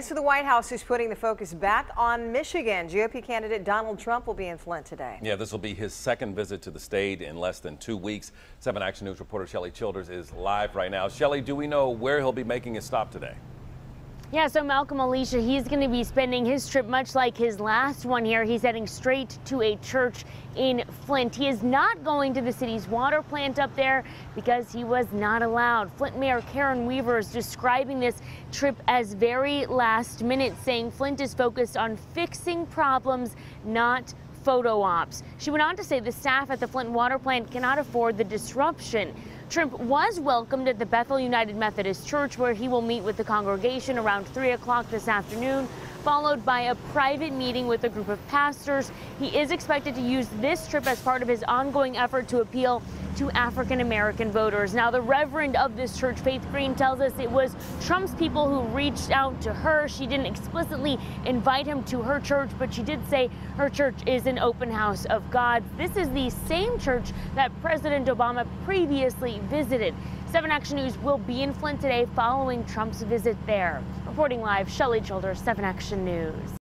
So the White House is putting the focus back on Michigan. GOP candidate Donald Trump will be in Flint today. Yeah, this will be his second visit to the state in less than 2 weeks. 7 Action News reporter Shelley Childers is live right now. Shelley, do we know where he'll be making his stop today? Yeah, so Malcolm Alicia, he's going to be spending his trip much like his last one here. He's heading straight to a church in Flint. He is not going to the city's water plant up there because he was not allowed. Flint Mayor Karen Weaver is describing this trip as very last minute, saying Flint is focused on fixing problems, not photo ops. She went on to say the staff at the Flint water plant cannot afford the disruption. Trump was welcomed at the Bethel United Methodist Church, where he will meet with the congregation around 3 o'clock this afternoon, followed by a private meeting with a group of pastors. He is expected to use this trip as part of his ongoing effort to appeal to African-American voters. Now, the reverend of this church, Faith Green, tells us it was Trump's people who reached out to her. She didn't explicitly invite him to her church, but she did say her church is an open house of God. This is the same church that President Obama previously visited. 7 Action News will be in Flint today following Trump's visit there. Reporting live, Shelley Childers, 7 Action News.